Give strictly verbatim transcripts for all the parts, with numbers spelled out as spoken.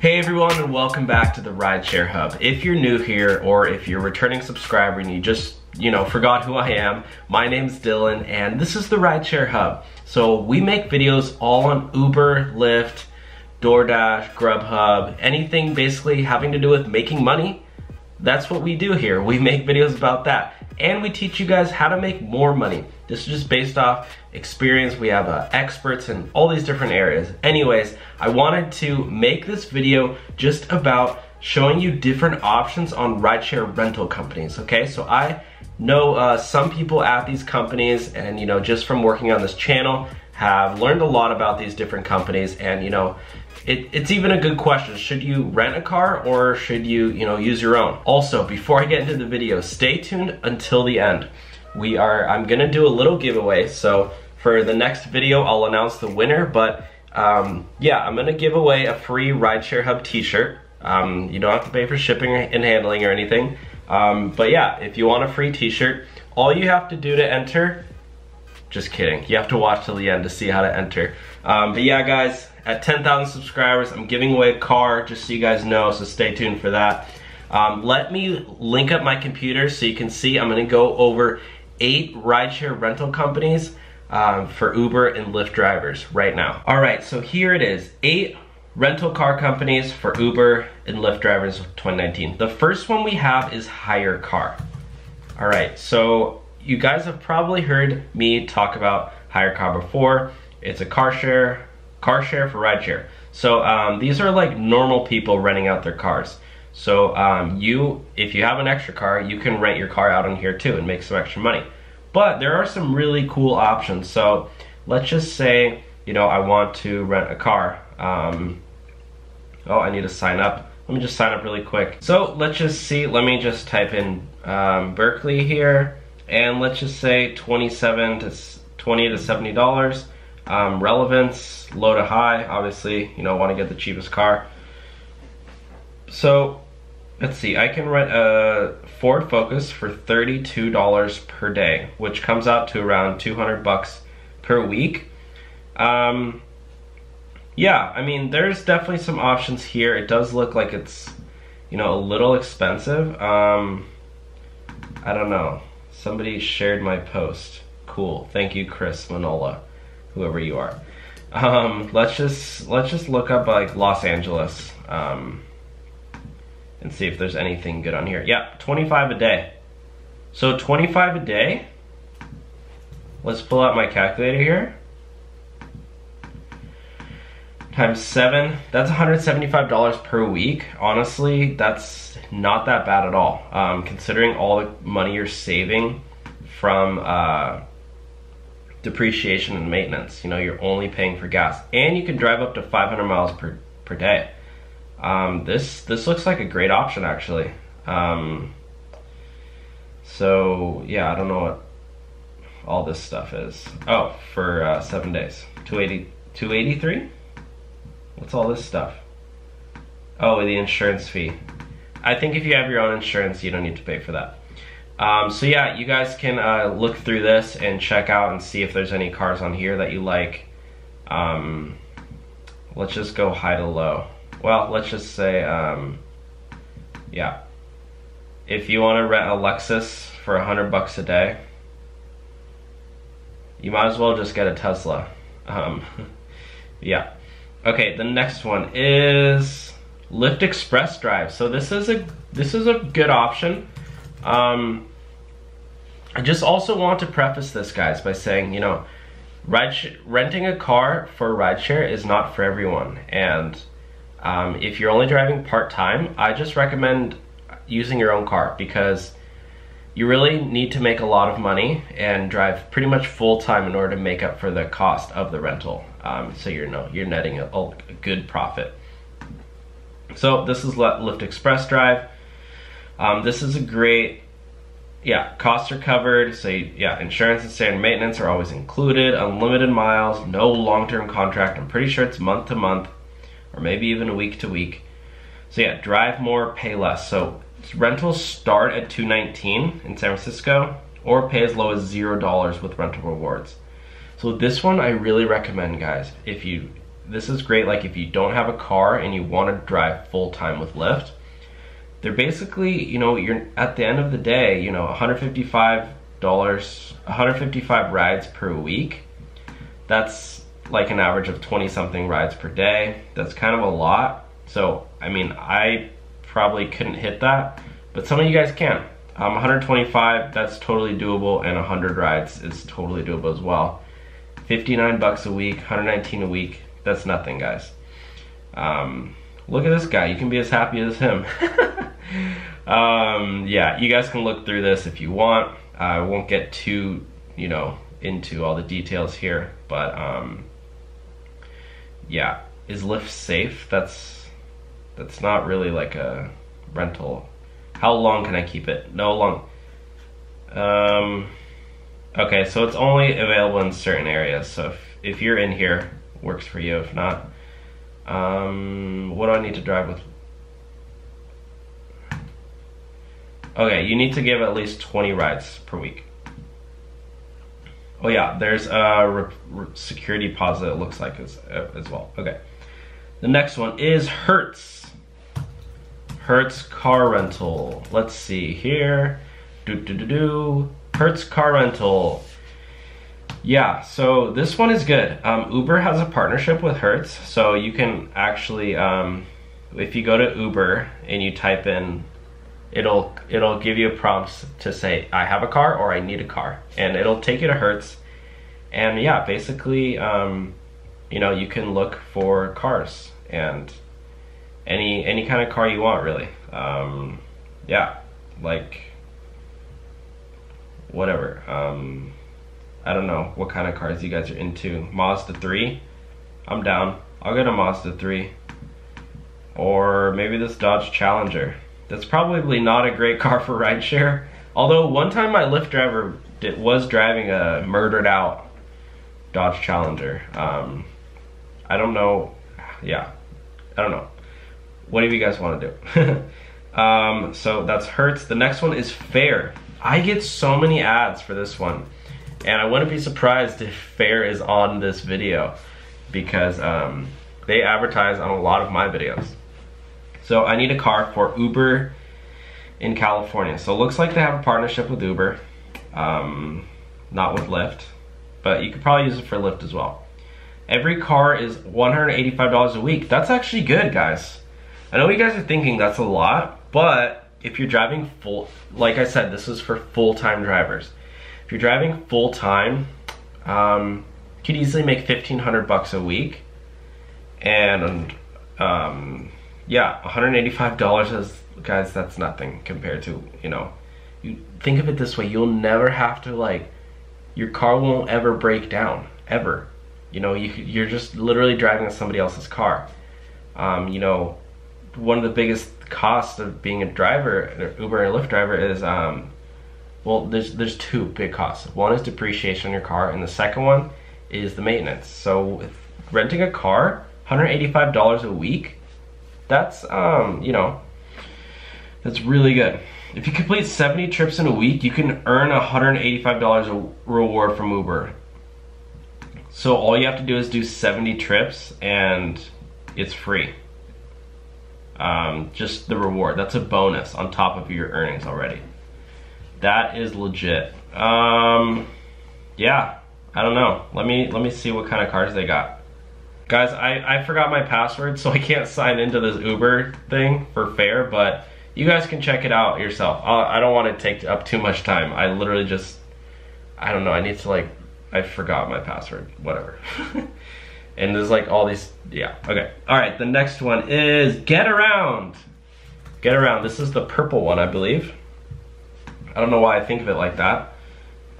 Hey everyone, and welcome back to the Rideshare Hub. If you're new here, or if you're a returning subscriber and you just, you know, forgot who I am, my name's Dylan and this is the Rideshare Hub. So we make videos all on Uber, Lyft, DoorDash, Grubhub, anything basically having to do with making money. That's what we do here. We make videos about that. And we teach you guys how to make more money. This is just based off experience. We have uh, experts in all these different areas. Anyways, I wanted to make this video just about showing you different options on rideshare rental companies, okay? So I know uh, some people at these companies, and you know, just from working on this channel, have learned a lot about these different companies. And you know, It, it's even a good question. Should you rent a car or should you, you know, use your own? Also, before I get into the video, stay tuned until the end. We are, I'm gonna do a little giveaway. So for the next video, I'll announce the winner, but um, yeah, I'm gonna give away a free Rideshare Hub t-shirt. Um, you don't have to pay for shipping and handling or anything. Um, but yeah, if you want a free t-shirt, all you have to do to enter, just kidding, you have to watch till the end to see how to enter. Um, but yeah, guys, at ten thousand subscribers, I'm giving away a car, just so you guys know, so stay tuned for that. Um, let me link up my computer so you can see. I'm gonna go over eight rideshare rental companies um, for Uber and Lyft drivers right now. All right, so here it is, eight rental car companies for Uber and Lyft drivers of twenty nineteen. The first one we have is HyreCar. All right, so you guys have probably heard me talk about HyreCar before. It's a car share, car share for rideshare. So um, these are like normal people renting out their cars. So um, you, if you have an extra car, you can rent your car out on here too and make some extra money. But there are some really cool options. So let's just say, you know, I want to rent a car. Um, oh, I need to sign up. Let me just sign up really quick. So let's just see, let me just type in um, Berkeley here, and let's just say twenty-seven to twenty to seventy dollars. Um, relevance, low to high, obviously, you know, want to get the cheapest car. So let's see, I can rent a Ford Focus for thirty-two dollars per day, which comes out to around two hundred bucks per week. Um, yeah, I mean, there's definitely some options here. It does look like it's, you know, a little expensive. Um, I don't know. Somebody shared my post. Cool. Thank you, Chris Manola, whoever you are. Um, let's just let's just look up like Los Angeles um, and see if there's anything good on here. Yeah, twenty-five a day. So twenty-five a day. Let's pull out my calculator here. Times seven. That's one hundred seventy-five dollars per week. Honestly, that's not that bad at all, um, considering all the money you're saving from uh, depreciation and maintenance. You know, you're only paying for gas, and you can drive up to five hundred miles per per day. Um, this this looks like a great option, actually. Um, so yeah, I don't know what all this stuff is. Oh, for uh, seven days, two eighty, two eighty-three. What's all this stuff? Oh, the insurance fee. I think if you have your own insurance, you don't need to pay for that. Um, so yeah, you guys can uh, look through this and check out and see if there's any cars on here that you like. Um, let's just go high to low. Well, let's just say, um, yeah. If you want to rent a Lexus for a hundred bucks a day, you might as well just get a Tesla. Um, yeah. Okay, the next one is Lyft Express Drive. So this is a this is a good option. Um, I just also want to preface this, guys, by saying, you know, ride renting a car for rideshare is not for everyone. And um, if you're only driving part-time, I just recommend using your own car, because you really need to make a lot of money and drive pretty much full-time in order to make up for the cost of the rental. Um, so you're, no, you're netting a, a good profit. So this is Lyft Express Drive. Um, this is a great, yeah, costs are covered, so you, yeah, insurance and standard maintenance are always included, unlimited miles, no long-term contract. I'm pretty sure it's month to month, or maybe even week to week. So yeah, drive more, pay less. So rentals start at two nineteen in San Francisco, or pay as low as zero dollars with rental rewards. So this one I really recommend, guys, if you this is great like if you don't have a car and you want to drive full-time with Lyft. They're basically, you know, you're at the end of the day, you know, one hundred fifty-five rides per week. That's like an average of twenty something rides per day. That's kind of a lot. So, I mean, I probably couldn't hit that, but some of you guys can. Um, one hundred twenty-five, that's totally doable, and one hundred rides is totally doable as well. fifty-nine bucks a week, one hundred nineteen a week, that's nothing, guys. Um, look at this guy, you can be as happy as him. um, yeah, you guys can look through this if you want. I won't get too, you know, into all the details here, but um, yeah. Is Lyft safe? That's that's not really like a rental. How long can I keep it? No long. Um, okay, so it's only available in certain areas. So if, if you're in here, works for you. If not, um, what do I need to drive with? Okay, you need to give at least twenty rides per week. Oh yeah, there's a re re security deposit, it looks like, as, as well. Okay. The next one is Hertz. Hertz car rental. Let's see here. Do do do do. Hertz car rental. Yeah, so this one is good. Um, Uber has a partnership with Hertz, so you can actually, um, if you go to Uber and you type in, it'll it'll give you a prompt to say I have a car or I need a car, and it'll take you to Hertz. And yeah, basically, um, you know, you can look for cars and any any kind of car you want, really. Um, yeah, like whatever. Um, I don't know what kind of cars you guys are into. Mazda three, I'm down. I'll get a Mazda three, or maybe this Dodge Challenger. That's probably not a great car for rideshare. Although one time my Lyft driver did, was driving a murdered out Dodge Challenger. Um, I don't know, yeah, I don't know. What do you guys want to do? um, so that's Hertz. The next one is Fair. I get so many ads for this one, and I wouldn't be surprised if Fair is on this video, because um, they advertise on a lot of my videos. So I need a car for Uber in California. So it looks like they have a partnership with Uber, um, not with Lyft, but you could probably use it for Lyft as well. Every car is one hundred eighty-five dollars a week. That's actually good, guys. I know you guys are thinking that's a lot, but if you're driving full, like I said, this is for full-time drivers. If you're driving full-time, um, you could easily make fifteen hundred bucks a week, and um, yeah, one hundred eighty-five dollars is, guys, that's nothing compared to, you know, you think of it this way, you'll never have to, like, your car won't ever break down, ever. You know, you, you're just literally driving somebody else's car. Um, you know, one of the biggest costs of being a driver, Uber and Lyft driver, is, um, well, there's, there's two big costs. One is depreciation on your car, and the second one is the maintenance. So with renting a car, one hundred eighty-five dollars a week, that's, um, you know, that's really good. If you complete seventy trips in a week, you can earn one hundred eighty-five dollars a reward from Uber. So all you have to do is do seventy trips, and it's free. Um, just the reward. That's a bonus on top of your earnings already. That is legit. Um, yeah, I don't know. Let me, let me see what kind of cars they got. Guys, I, I forgot my password, so I can't sign into this Uber thing for Fair, but you guys can check it out yourself. I'll, I don't want to take up too much time. I literally just, I don't know, I need to, like, I forgot my password, whatever. And there's like all these, yeah, okay. All right, the next one is Get Around. Get Around, this is the purple one, I believe. I don't know why I think of it like that.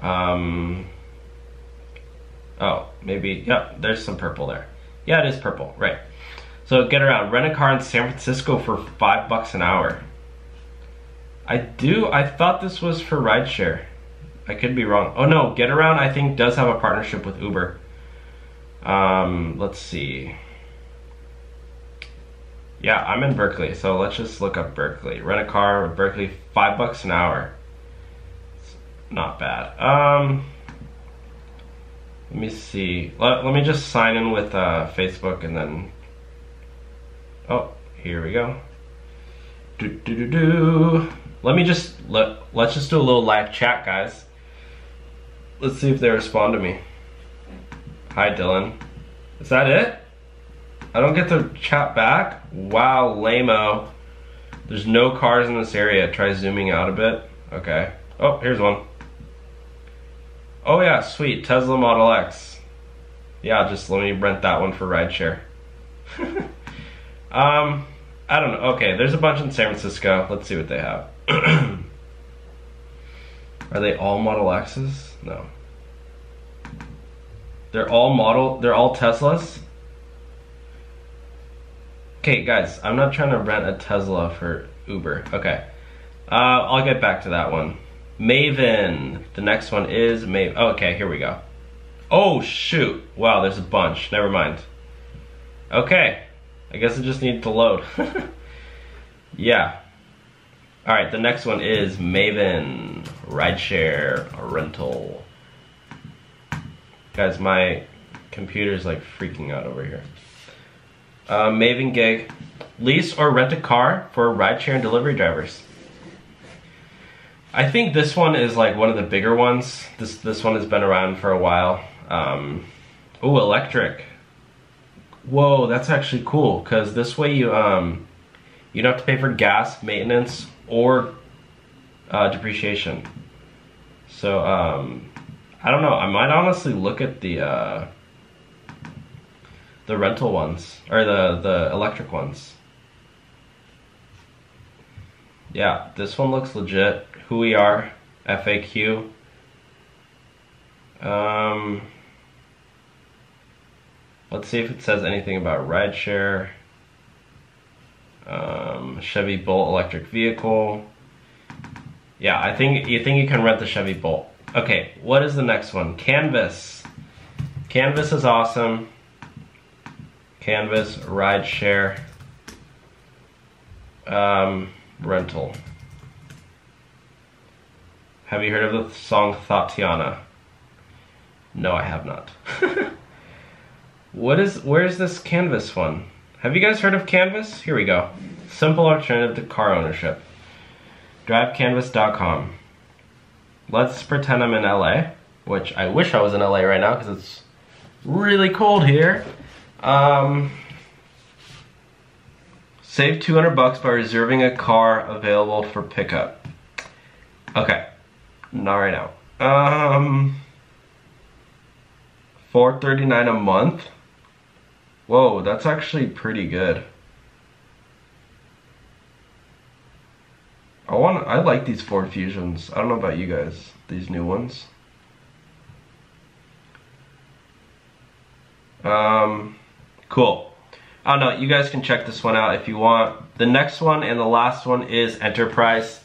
Um, oh, maybe, yeah, there's some purple there. Yeah, it is purple, right. So Get Around, rent a car in San Francisco for five bucks an hour. I do, I thought this was for rideshare. I could be wrong. Oh no, Get Around I think does have a partnership with Uber. Um, let's see. Yeah, I'm in Berkeley, so let's just look up Berkeley. Rent a car in Berkeley, five bucks an hour. It's not bad. Um, Let me see. Let, let me just sign in with uh, Facebook and then... Oh, here we go. Do, do, do, do. Let me just... Let, let's just do a little live chat, guys. Let's see if they respond to me. Hi, Dylan. Is that it? I don't get the chat back? Wow, lame-o. There's no cars in this area. Try zooming out a bit. Okay. Oh, here's one. Oh yeah, sweet. Tesla Model X. Yeah, just let me rent that one for rideshare. um, I don't know. Okay, there's a bunch in San Francisco. Let's see what they have. Are they all Model Xs? No. They're all model, they're all Teslas? Okay, guys, I'm not trying to rent a Tesla for Uber. Okay, uh, I'll get back to that one. Maven. The next one is Maven. Oh, okay, here we go. Oh, shoot. Wow, there's a bunch. Never mind. Okay. I guess I just need to load. Yeah. All right, the next one is Maven. Rideshare rental. Guys, my computer's like freaking out over here. Uh, Maven gig. Lease or rent a car for rideshare and delivery drivers. I think this one is like one of the bigger ones. This this one has been around for a while. Um, oh, electric. Whoa, that's actually cool, because this way you um, you don't have to pay for gas, maintenance, or uh, depreciation. So um, I don't know. I might honestly look at the uh, the rental ones or the the electric ones. Yeah, this one looks legit. Who we are, F A Q. Um, let's see if it says anything about rideshare. Um, Chevy Bolt electric vehicle. Yeah, I think you think you can rent the Chevy Bolt. Okay, what is the next one? Canvas. Canvas is awesome. Canvas rideshare um, rental. Have you heard of the song Thotiana? No, I have not. What is, where's this Canvas one? Have you guys heard of Canvas? Here we go. Simple alternative to car ownership. Drive Canvas dot com. Let's pretend I'm in L A, which I wish I was in L A right now because it's really cold here. Um, save two hundred bucks by reserving a car available for pickup. Okay. Not right now. Um, four thirty-nine a month. Whoa, that's actually pretty good. I want. I like these Ford Fusions. I don't know about you guys. These new ones. Um, cool. I don't know. You guys can check this one out if you want. The next one and the last one is Enterprise.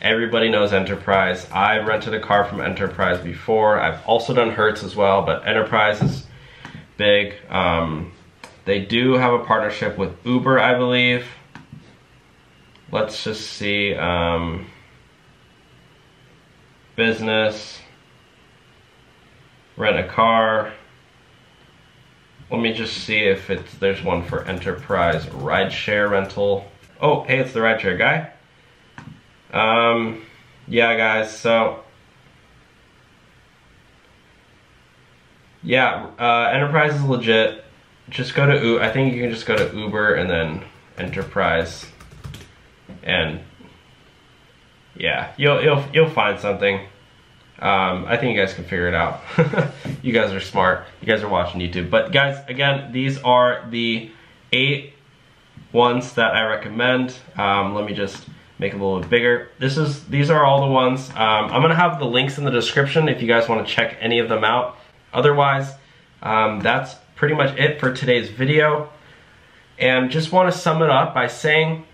Everybody knows Enterprise. I've rented a car from Enterprise before. I've also done Hertz as well, but Enterprise is big. Um, they do have a partnership with Uber, I believe. Let's just see. Um, business. Rent a car. Let me just see if it's there's one for Enterprise rideshare rental. Oh, hey, it's the rideshare guy. Um, yeah guys, so, yeah, uh, Enterprise is legit. Just go to, U I think you can just go to Uber and then Enterprise, and yeah, you'll, you'll, you'll find something. Um, I think you guys can figure it out. You guys are smart. You guys are watching YouTube. But guys, again, these are the eight ones that I recommend. Um, let me just make it a little bit bigger. This is, these are all the ones. Um, I'm gonna have the links in the description if you guys wanna check any of them out. Otherwise, um, that's pretty much it for today's video. And just wanna sum it up by saying,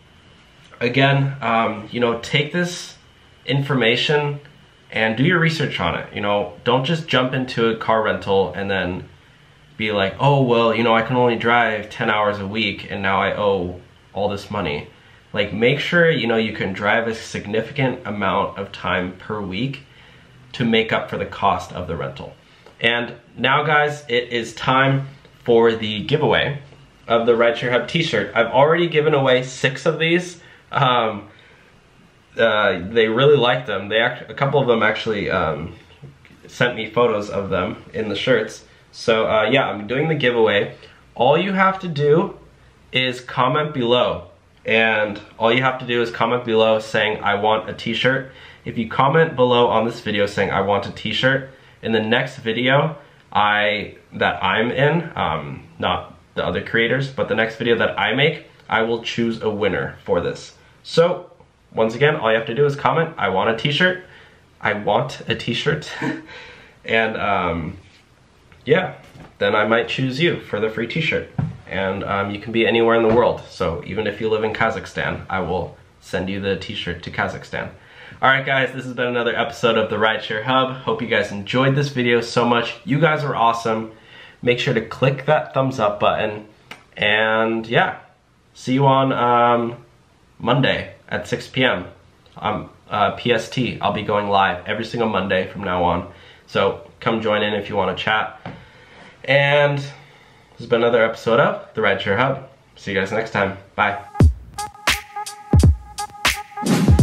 again, um, you know, take this information and do your research on it. You know, don't just jump into a car rental and then be like, oh, well, you know, I can only drive ten hours a week and now I owe all this money. Like, make sure, you know, you can drive a significant amount of time per week to make up for the cost of the rental. And now guys, it is time for the giveaway of the Rideshare Hub t-shirt. I've already given away six of these. Um, uh, they really like them. They act a couple of them actually um, sent me photos of them in the shirts. So uh, yeah, I'm doing the giveaway. All you have to do is comment below. And all you have to do is comment below saying, I want a t-shirt. If you comment below on this video saying, I want a t-shirt, in the next video I that I'm in, um, not the other creators, but the next video that I make, I will choose a winner for this. So, once again, all you have to do is comment, I want a t-shirt. I want a t-shirt. And, um, yeah, then I might choose you for the free t-shirt. And um, you can be anywhere in the world. So even if you live in Kazakhstan, I will send you the t-shirt to Kazakhstan. Alright guys, this has been another episode of the Rideshare Hub. Hope you guys enjoyed this video so much. You guys are awesome. Make sure to click that thumbs up button. And yeah, see you on um, Monday at six p m Um, uh, P S T. I'll be going live every single Monday from now on. So come join in if you want to chat. And this has been another episode of The Rideshare Hub. See you guys next time. Bye.